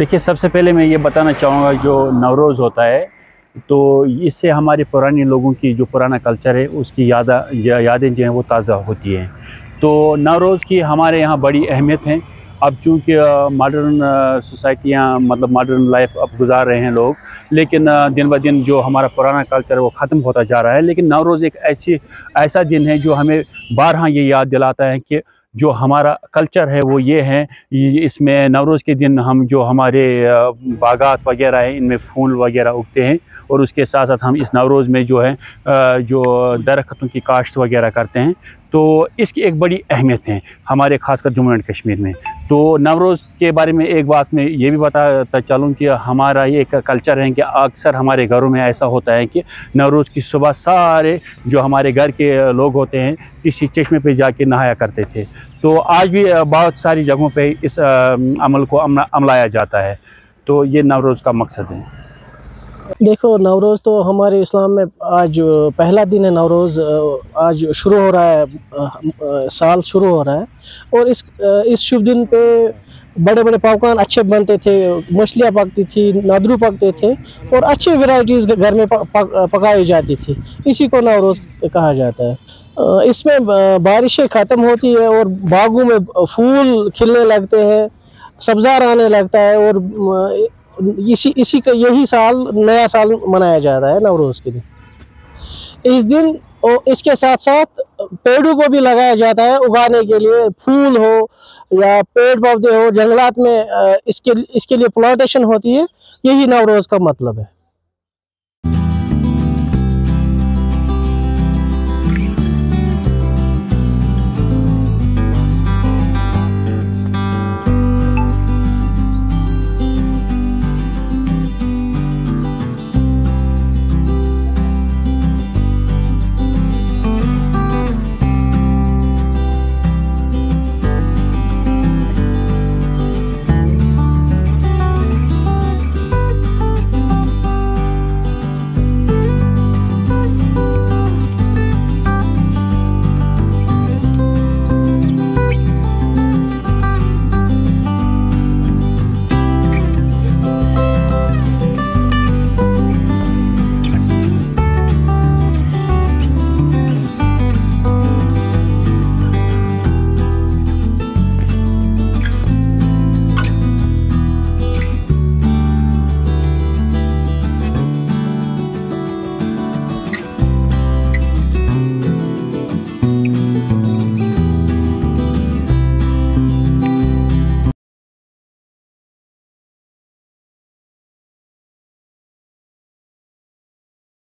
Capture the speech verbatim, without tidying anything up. देखिए, सबसे पहले मैं ये बताना चाहूँगा जो नवरोज़ होता है तो इससे हमारे पुराने लोगों की जो पुराना कल्चर है उसकी याद या, यादें जो हैं वो ताज़ा होती हैं। तो नवरोज़ की हमारे यहाँ बड़ी अहमियत है। अब चूँकि मॉडर्न सोसाइटियाँ मतलब मॉडर्न लाइफ अब गुजार रहे हैं लोग, लेकिन दिन ब दिन जो हमारा पुराना कल्चर वो ख़त्म होता जा रहा है। लेकिन नवरोज़ एक ऐसी ऐसा दिन है जो हमें बारहा ये याद दिलाता है कि जो हमारा कल्चर है वो ये है। इसमें नवरोज़ के दिन हम जो हमारे बागात वगैरह हैं इनमें फूल वगैरह उगते हैं और उसके साथ साथ हम इस नवरोज़ में जो है जो दरख्तों की काश्त वगैरह करते हैं। तो इसकी एक बड़ी अहमियत है हमारे खासकर जम्मू एंड कश्मीर में। तो नवरोज़ के बारे में एक बात मैं ये भी बताता चलूँ कि हमारा ये एक कल्चर है कि अक्सर हमारे घरों में ऐसा होता है कि नवरोज़ की सुबह सारे जो हमारे घर के लोग होते हैं किसी चश्मे पे जाके नहाया करते थे। तो आज भी बहुत सारी जगहों पे इस अमल को अमलाया जाता है। तो ये नवरोज़ का मकसद है। देखो, नवरोज़ तो हमारे इस्लाम में आज पहला दिन है। नवरोज़ आज शुरू हो रहा है, साल शुरू हो रहा है और इस इस शुभ दिन पे बड़े बड़े पकवान अच्छे बनते थे, मछलियाँ पकती थी, नादरू पकते थे और अच्छी वैरायटीज़ घर में पकाई जाती थी। इसी को नवरोज़ कहा जाता है। इसमें बारिशें ख़त्म होती है और बागों में फूल खिलने लगते हैं, सब्ज़ार आने लगता है और इसी इसी का यही साल नया साल मनाया जा रहा है नवरोज़ के दिन। इस दिन और इसके साथ साथ पेड़ों को भी लगाया जाता है उगाने के लिए। फूल हो या पेड़ पौधे हो, जंगलात में इसके इसके लिए प्लांटेशन होती है। यही नवरोज़ का मतलब है।